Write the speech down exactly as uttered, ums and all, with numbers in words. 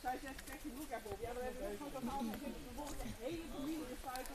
Het is echt genoeg, Bob. Ja, maar we hebben ook nog een hele familie gestuurd.